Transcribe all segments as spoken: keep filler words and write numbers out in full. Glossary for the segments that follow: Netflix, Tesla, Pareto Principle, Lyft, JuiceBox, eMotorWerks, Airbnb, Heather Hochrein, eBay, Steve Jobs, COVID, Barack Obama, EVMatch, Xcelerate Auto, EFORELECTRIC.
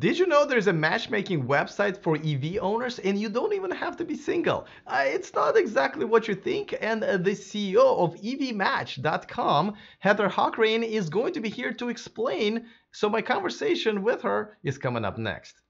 Did you know there's a matchmaking website for E V owners and you don't even have to be single? Uh, it's not exactly what you think, and uh, the C E O of E V match dot com, Heather Hochrein, is going to be here to explain, so my conversation with her is coming up next.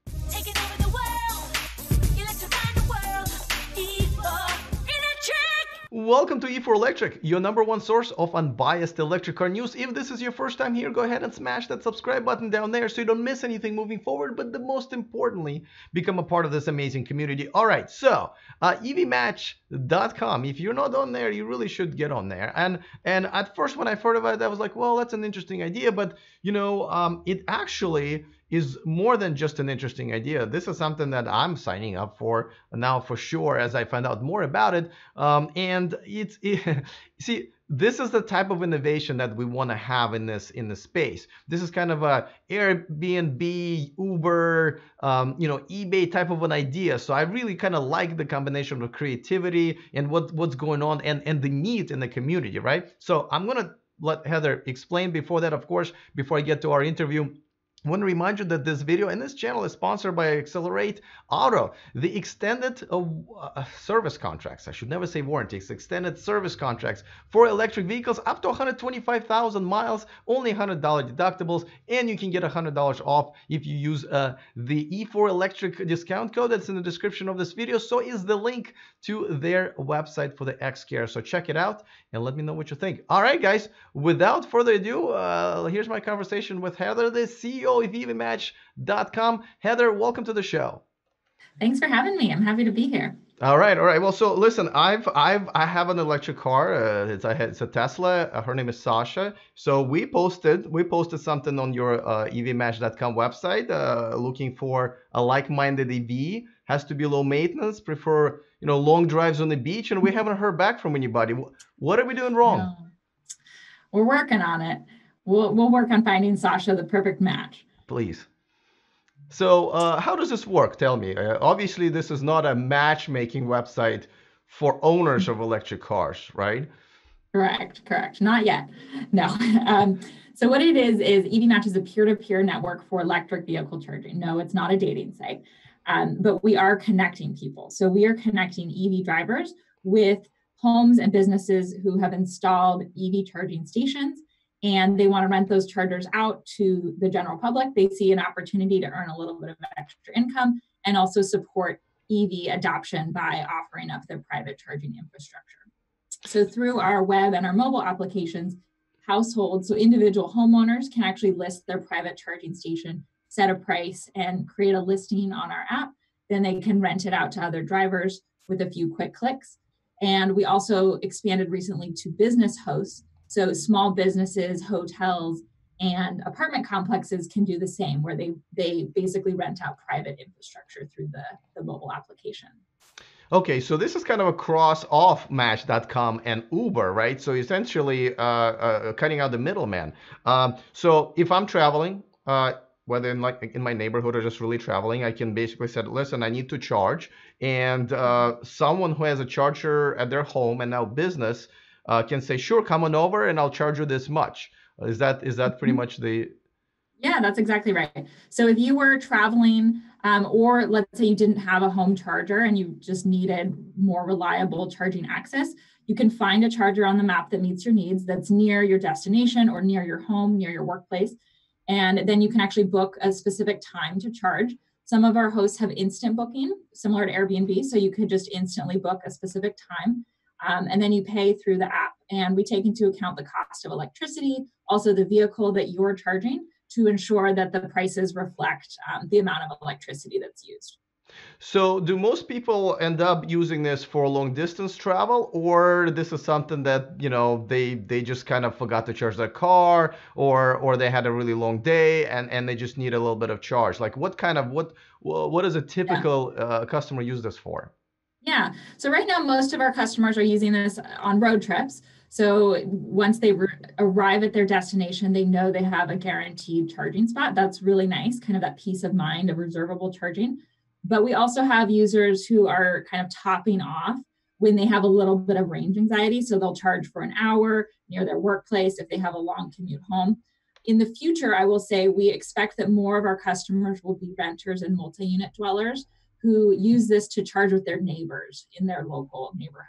Welcome to EFORELECTRIC, your number one source of unbiased electric car news. If this is your first time here, go ahead and smash that subscribe button down there so you don't miss anything moving forward, but the most importantly, become a part of this amazing community. All right, so uh, E V match dot com, if you're not on there, you really should get on there. And and at first when I heard about it, I was like, well, that's an interesting idea, but you know, um, it actually is more than just an interesting idea. This is something that I'm signing up for now for sure as I find out more about it. Um, and it's it, see, this is the type of innovation that we want to have in this in this space. This is kind of a Airbnb, Uber, um, you know, eBay type of an idea. So I really kind of like the combination of creativity and what what's going on and and the need in the community, right? So I'm gonna let Heather explain. Before that, of course, before I get to our interview, I want to remind you that this video and this channel is sponsored by Xcelerate Auto, the extended uh, service contracts. I should never say warranties, extended service contracts for electric vehicles up to one hundred twenty-five thousand miles, only one hundred dollars deductibles, and you can get one hundred dollars off if you use uh, the EFORELECTRIC discount code that's in the description of this video. So is the link to their website for the X-Care. So check it out and let me know what you think. All right, guys, without further ado, uh, here's my conversation with Heather, the C E O of E V match dot com. Heather, welcome to the show. Thanks for having me. I'm happy to be here. All right, all right. Well, so listen, I've I've I have an electric car. Uh, it's I it's a Tesla. Uh, her name is Sasha. So we posted we posted something on your uh, E V match dot com website, uh, looking for a like-minded E V. Has to be low maintenance. Prefer you know long drives on the beach. And we haven't heard back from anybody. What are we doing wrong? No. We're working on it. We'll, we'll work on finding Sasha the perfect match. Please. So uh, how does this work? Tell me. Uh, obviously, this is not a matchmaking website for owners of electric cars, right? Correct. Correct. Not yet. No. Um, so what it is, is EVMatch is a peer-to-peer network for electric vehicle charging. No, it's not a dating site, um, but we are connecting people. So we are connecting E V drivers with homes and businesses who have installed E V charging stations, and they want to rent those chargers out to the general public. They see an opportunity to earn a little bit of extra income and also support E V adoption by offering up their private charging infrastructure. So through our web and our mobile applications, households, so individual homeowners can actually list their private charging station, set a price, and create a listing on our app. Then they can rent it out to other drivers with a few quick clicks. And we also expanded recently to business hosts. So small businesses, hotels, and apartment complexes can do the same, where they, they basically rent out private infrastructure through the, the mobile application. Okay, so this is kind of a cross off match dot com and Uber, right? So essentially uh, uh, cutting out the middleman. Um, so if I'm traveling, uh, whether in like in my neighborhood or just really traveling, I can basically say, listen, I need to charge. And uh, someone who has a charger at their home and now business, Uh, can say, sure, come on over and I'll charge you this much. Is that is that pretty much the... Yeah, that's exactly right. So if you were traveling um, or let's say you didn't have a home charger and you just needed more reliable charging access, you can find a charger on the map that meets your needs, that's near your destination or near your home, near your workplace. And then you can actually book a specific time to charge. Some of our hosts have instant booking, similar to Airbnb. So you could just instantly book a specific time. Um, and then you pay through the app, and we take into account the cost of electricity, also the vehicle that you're charging, to ensure that the prices reflect um, the amount of electricity that's used. So do most people end up using this for long distance travel, or this is something that, you know, they they just kind of forgot to charge their car, or or they had a really long day and, and they just need a little bit of charge? Like what kind of what what is a typical yeah. uh, customer use this for? Yeah. So right now, most of our customers are using this on road trips. So once they re- arrive at their destination, they know they have a guaranteed charging spot. That's really nice, kind of that peace of mind of reservable charging. But we also have users who are kind of topping off when they have a little bit of range anxiety. So they'll charge for an hour near their workplace if they have a long commute home. In the future, I will say we expect that more of our customers will be renters and multi-unit dwellers who use this to charge with their neighbors in their local neighborhood.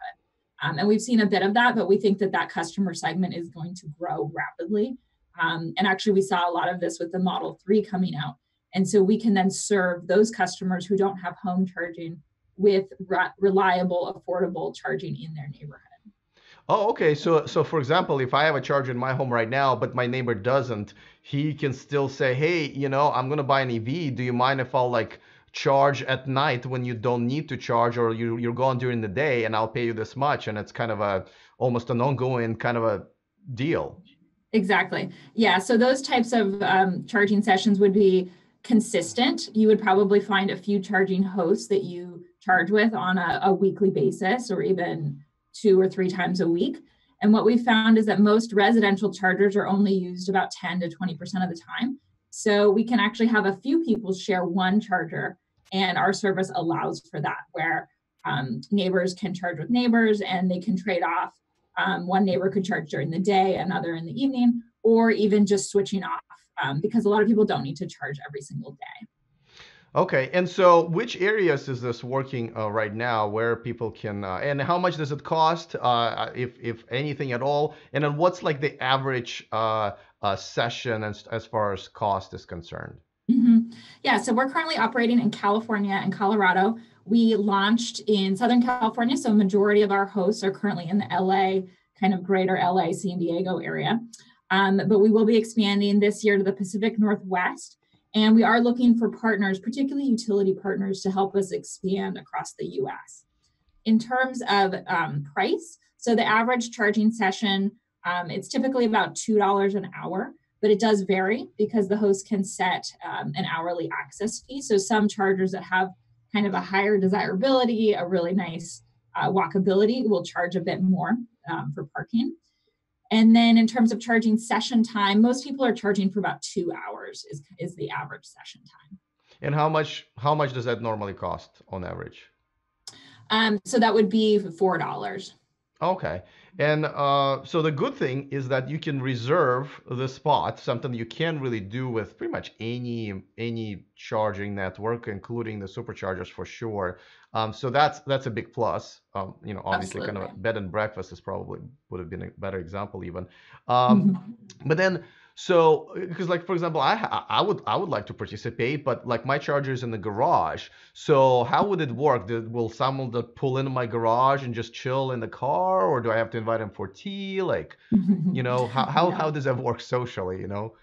Um, and we've seen a bit of that, but we think that that customer segment is going to grow rapidly. Um, and actually, we saw a lot of this with the Model three coming out. And so we can then serve those customers who don't have home charging with re reliable, affordable charging in their neighborhood. Oh, okay. So, so for example, if I have a charger in my home right now, but my neighbor doesn't, he can still say, hey, you know, I'm going to buy an E V. Do you mind if I'll like charge at night when you don't need to charge, or you, you're gone during the day, and I'll pay you this much? And it's kind of a, almost an ongoing kind of a deal. Exactly. Yeah. So those types of um, charging sessions would be consistent. You would probably find a few charging hosts that you charge with on a, a weekly basis, or even two or three times a week. And what we found is that most residential chargers are only used about ten to twenty percent of the time. So we can actually have a few people share one charger, and our service allows for that, where um, neighbors can charge with neighbors and they can trade off. Um, one neighbor could charge during the day, another in the evening, or even just switching off um, because a lot of people don't need to charge every single day. Okay, and so which areas is this working uh, right now, where people can, uh, and how much does it cost, uh, if if anything at all? And then what's like the average uh, uh, session as, as far as cost is concerned? Mm-hmm. Yeah, so we're currently operating in California and Colorado. We launched in Southern California, so majority of our hosts are currently in the L A, kind of greater L A, San Diego area. Um, but we will be expanding this year to the Pacific Northwest. And we are looking for partners, particularly utility partners, to help us expand across the U S. In terms of um, price, so the average charging session, um, it's typically about two dollars an hour, but it does vary because the host can set um, an hourly access fee. So some chargers that have kind of a higher desirability, a really nice uh, walkability, will charge a bit more um, for parking. And then in terms of charging session time, most people are charging for about two hours is, is the average session time. And how much how much does that normally cost on average? Um, so that would be four dollars. Okay. And uh, so the good thing is that you can reserve the spot, something you can really do with pretty much any any charging network, including the superchargers for sure. Um, so that's that's a big plus. Um, you know, obviously, Absolutely. Kind of bed and breakfast is probably would have been a better example even. Um, but then, so because like for example, I I would I would like to participate, but like my charger is in the garage. So how would it work? Did, will someone pull into my garage and just chill in the car, or do I have to invite him for tea? Like, you know, how how, yeah. how does that work socially? You know.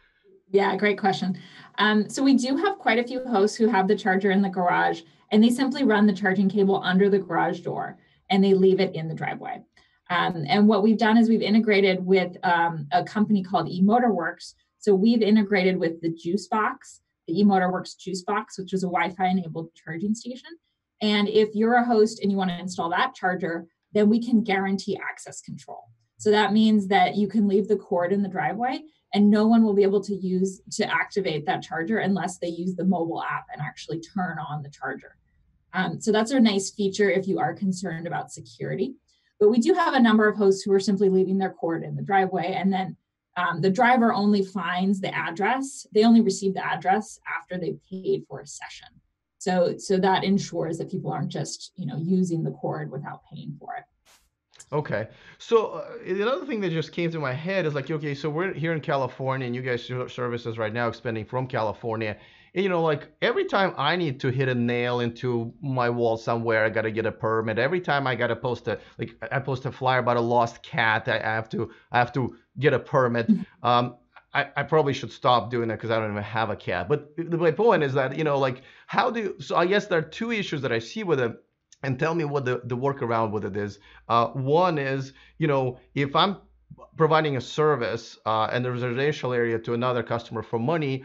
Yeah, great question. Um, so we do have quite a few hosts who have the charger in the garage, and they simply run the charging cable under the garage door and they leave it in the driveway. Um, and what we've done is we've integrated with um, a company called eMotorWerks. So we've integrated with the JuiceBox, the eMotorWerks JuiceBox, which is a Wi-Fi enabled charging station. And if you're a host and you want to install that charger, then we can guarantee access control. So that means that you can leave the cord in the driveway and no one will be able to use to activate that charger unless they use the mobile app and actually turn on the charger. Um, so that's a nice feature if you are concerned about security. But we do have a number of hosts who are simply leaving their cord in the driveway, and then um, the driver only finds the address. They only receive the address after they paid for a session. So, so that ensures that people aren't just, you know, using the cord without paying for it. Okay. So uh, another thing that just came to my head is like, okay, so we're here in California and you guys services right now expanding from California. And, you know, like every time I need to hit a nail into my wall somewhere, I got to get a permit. Every time I got to post a, like I post a flyer about a lost cat, I, I have to, I have to get a permit. Um, I, I probably should stop doing that because I don't even have a cat. But my point is that, you know, like how do you, so I guess there are two issues that I see with them. And tell me what the, the workaround with it is. Uh, one is, you know, if I'm providing a service uh, and the residential area to another customer for money,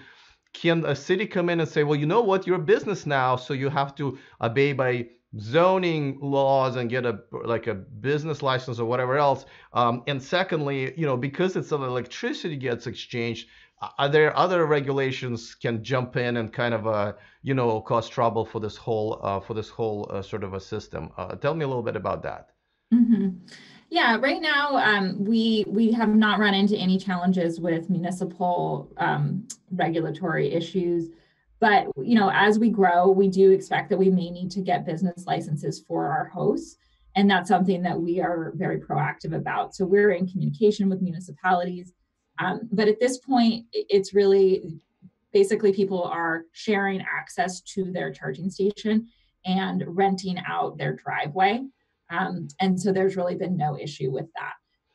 can a city come in and say, well, you know what, you're a business now, so you have to obey by zoning laws and get a like a business license or whatever else. Um, and secondly, you know, because it's an electricity gets exchanged, are there other regulations can jump in and kind of, uh, you know, cause trouble for this whole, uh, for this whole uh, sort of a system? Uh, tell me a little bit about that. Mm-hmm. Yeah, right now um, we we have not run into any challenges with municipal um, regulatory issues. But, you know, as we grow, we do expect that we may need to get business licenses for our hosts. And that's something that we are very proactive about. So we're in communication with municipalities. Um, but at this point, it's really basically people are sharing access to their charging station and renting out their driveway. Um, and so there's really been no issue with that.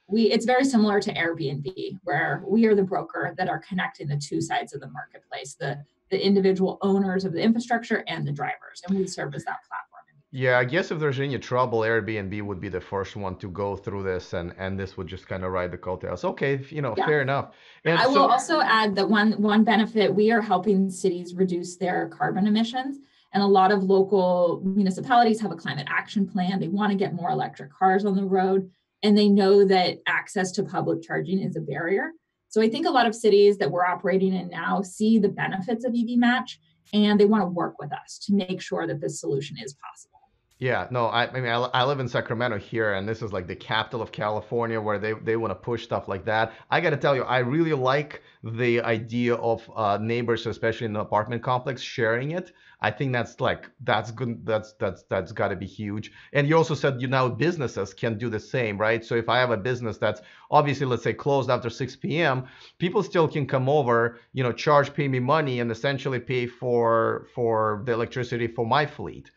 We, it's very similar to Airbnb, where we are the broker that are connecting the two sides of the marketplace, the the individual owners of the infrastructure and the drivers, and we service that platform. Yeah, I guess if there's any trouble, Airbnb would be the first one to go through this, and, and this would just kind of ride the coattails. Okay, you know, yeah. Fair enough. And I so- will also add that one, one benefit, we are helping cities reduce their carbon emissions, and a lot of local municipalities have a climate action plan. They want to get more electric cars on the road, and they know that access to public charging is a barrier. So I think a lot of cities that we're operating in now see the benefits of EVMatch, and they want to work with us to make sure that this solution is possible. Yeah, no, I, I mean, I, I live in Sacramento here, and this is like the capital of California, where they, they want to push stuff like that. I got to tell you, I really like the idea of uh, neighbors, especially in the apartment complex, sharing it. I think that's like, that's good. That's, that's, that's gotta be huge. And you also said, you know, businesses can do the same, right? So if I have a business that's obviously, let's say, closed after six p.m., people still can come over, you know, charge, pay me money, and essentially pay for, for the electricity for my fleet.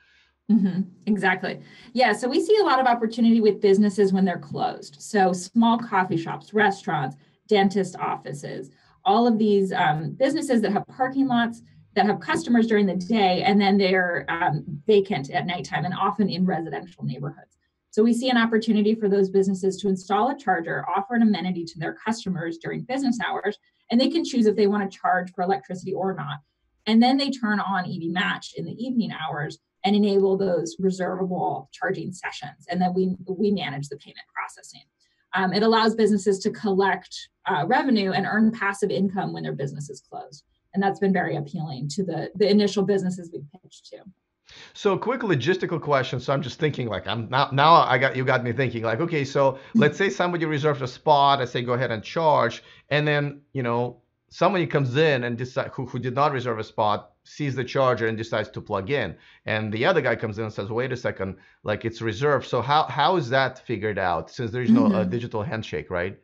Mm-hmm. Exactly. Yeah. So we see a lot of opportunity with businesses when they're closed. So small coffee shops, restaurants, dentist offices, all of these um, businesses that have parking lots, that have customers during the day, and then they're um, vacant at nighttime, and often in residential neighborhoods. So we see an opportunity for those businesses to install a charger, offer an amenity to their customers during business hours, and they can choose if they want to charge for electricity or not. And then they turn on EVMatch in the evening hours and enable those reservable charging sessions. And then we, we manage the payment processing. Um, it allows businesses to collect uh, revenue and earn passive income when their business is closed. And that's been very appealing to the, the initial businesses we pitched to. So quick logistical question. So I'm just thinking like, I'm not, now I got, you got me thinking like, okay, so let's say somebody reserved a spot. I say, go ahead and charge. And then, you know, somebody comes in and decide who, who did not reserve a spot, sees the charger and decides to plug in. And the other guy comes in and says, wait a second, like it's reserved. So how, how is that figured out, since there's no mm-hmm. uh, digital handshake, right?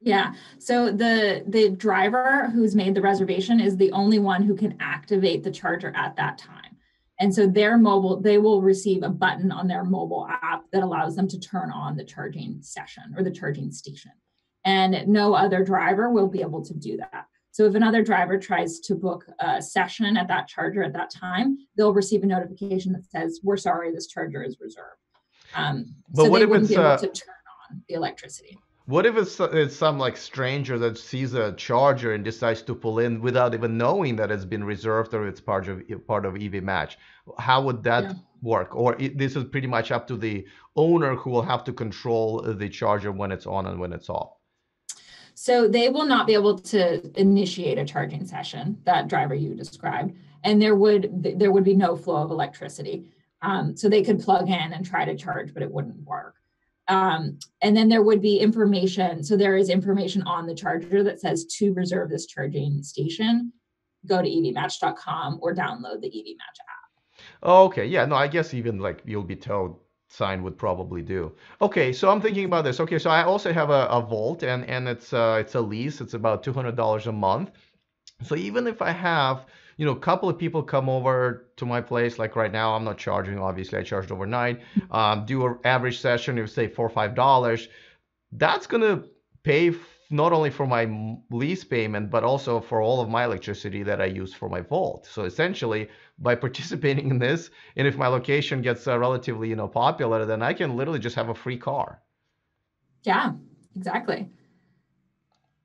Yeah. So the the driver who's made the reservation is the only one who can activate the charger at that time. And so their mobile, they will receive a button on their mobile app that allows them to turn on the charging session or the charging station. And no other driver will be able to do that. So if another driver tries to book a session at that charger at that time, they'll receive a notification that says, we're sorry, this charger is reserved. Um, but so what they if wouldn't it's, be able uh... to turn on the electricity. What if it's, it's some like stranger that sees a charger and decides to pull in without even knowing that it's been reserved or it's part of part of EVMatch? How would that yeah. work? Or it, this is pretty much up to the owner, who will have to control the charger when it's on and when it's off. So they will not be able to initiate a charging session, that driver you described, and there would there would be no flow of electricity. Um, so they could plug in and try to charge, but it wouldn't work. Um, and then there would be information. So there is information on the charger that says to reserve this charging station, go to E V match dot com or download the EVMatch app. Oh, okay. Yeah, no, I guess even like you'll be told sign would probably do. Okay. So I'm thinking about this. Okay. So I also have a, a Volt, and, and it's uh it's a lease. It's about two hundred dollars a month. So even if I have, you know, a couple of people come over to my place, like right now, I'm not charging, obviously I charged overnight, um, do an average session of say four or five dollars, that's going to pay f- not only for my lease payment, but also for all of my electricity that I use for my Volt. So essentially by participating in this, and if my location gets uh, relatively, you know, popular, then I can literally just have a free car. Yeah, exactly.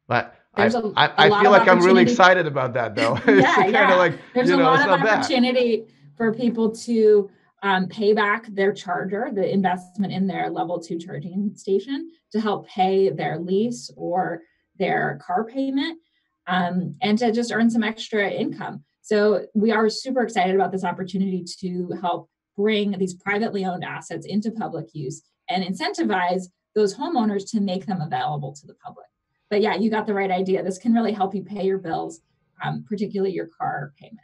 But I, I, I feel like I'm really excited about that, though. yeah, it's kind yeah. of like, there's you know, a lot of opportunity bad. for people to um, pay back their charger, the investment in their level two charging station, to help pay their lease or their car payment, um, and to just earn some extra income. So we are super excited about this opportunity to help bring these privately owned assets into public use and incentivize those homeowners to make them available to the public. But yeah, you got the right idea. This can really help you pay your bills, um, particularly your car payment.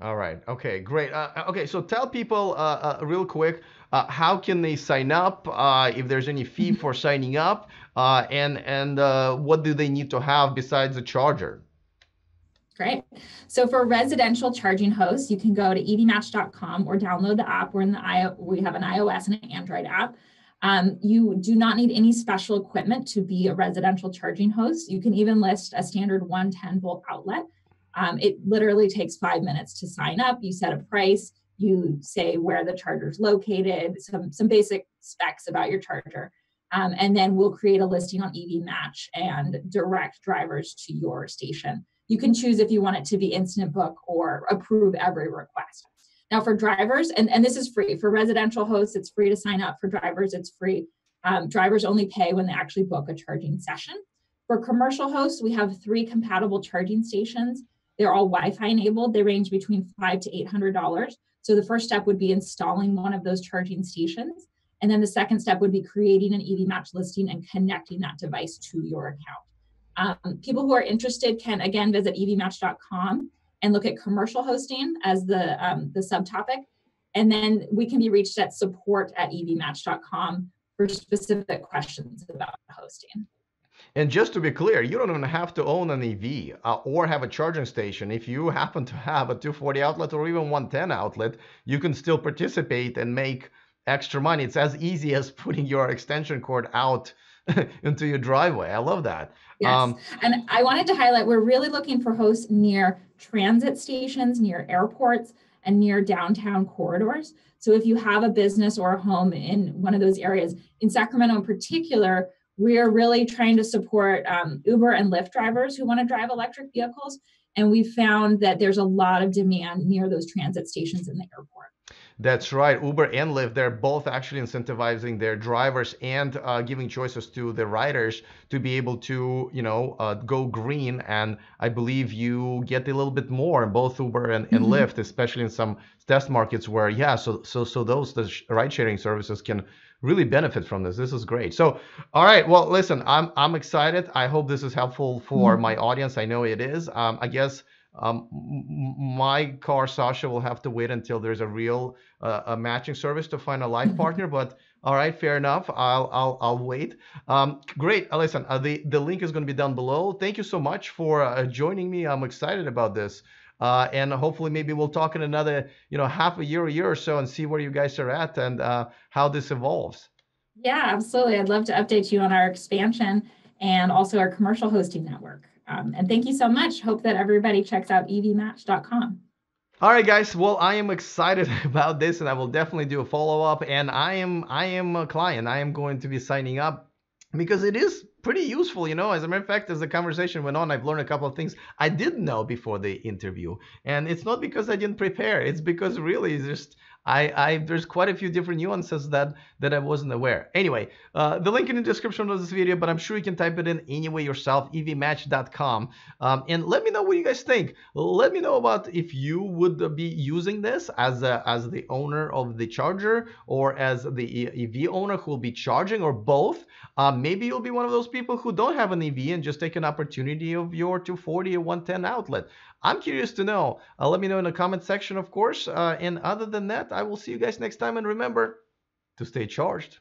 All right. Okay, great. Uh, okay, so tell people uh, uh, real quick, uh, how can they sign up, uh, if there's any fee for signing up, uh, and, and uh, what do they need to have besides a charger? Great. So for residential charging hosts, you can go to E V match dot com or download the app. We're in the I we have an iOS and an Android app. Um, you do not need any special equipment to be a residential charging host. You can even list a standard one ten volt outlet. Um, it literally takes five minutes to sign up. You set a price, you say where the charger is located, some, some basic specs about your charger, um, and then we'll create a listing on EVMatch and direct drivers to your station. You can choose if you want it to be instant book or approve every request. Now for drivers, and, and this is free. For residential hosts, it's free to sign up. For drivers, it's free. Um, drivers only pay when they actually book a charging session. For commercial hosts, we have three compatible charging stations. They're all Wi-Fi enabled. They range between five to eight hundred dollars. So the first step would be installing one of those charging stations. And then the second step would be creating an EVMatch listing and connecting that device to your account. Um, people who are interested can, again, visit E V match dot com and look at commercial hosting as the, um, the subtopic. And then we can be reached at support at E V match dot com for specific questions about hosting. And just to be clear, you don't even have to own an E V uh, or have a charging station. If you happen to have a two forty outlet or even one ten outlet, you can still participate and make extra money. It's as easy as putting your extension cord out into your driveway. I love that. Yes. Um, and I wanted to highlight, we're really looking for hosts near transit stations, near airports, and near downtown corridors. So if you have a business or a home in one of those areas, in Sacramento in particular, we're really trying to support um, Uber and Lyft drivers who want to drive electric vehicles. And we found that there's a lot of demand near those transit stations in the airport. That's right. Uber and Lyft, they're both actually incentivizing their drivers and uh, giving choices to the riders to be able to, you know, uh, go green. And I believe you get a little bit more in both Uber and, and mm-hmm. Lyft, especially in some test markets where, yeah, so so so those the ride-sharing services can really benefit from this. This is great. So, all right. Well, listen, I'm I'm excited. I hope this is helpful for mm-hmm. my audience. I know it is. Um, I guess. Um, my car, Sasha, will have to wait until there's a real uh, a matching service to find a life partner. But all right, fair enough. I'll I'll I'll wait. Um, great, uh, listen. Uh, the the link is going to be down below. Thank you so much for uh, joining me. I'm excited about this, uh, and hopefully maybe we'll talk in another you know half a year, a year or so, and see where you guys are at and uh, how this evolves. Yeah, absolutely. I'd love to update you on our expansion and also our commercial hosting network. Um, and thank you so much. Hope that everybody checks out E V match dot com. All right, guys. Well, I am excited about this, and I will definitely do a follow-up. And I am, I am a client. I am going to be signing up because it is pretty useful. You know, as a matter of fact, as the conversation went on, I've learned a couple of things I didn't know before the interview. And it's not because I didn't prepare. It's because really it's just I, I, there's quite a few different nuances that, that I wasn't aware. Anyway, uh, the link in the description of this video, but I'm sure you can type it in anyway yourself, E V match dot com. Um, and let me know what you guys think. Let me know about if you would be using this as, a, as the owner of the charger or as the E V owner who will be charging or both. Uh, maybe you'll be one of those people who don't have an E V and just take an opportunity of your two forty or one ten outlet. I'm curious to know. Uh, let me know in the comment section, of course. Uh, and other than that, I will see you guys next time. And remember to stay charged.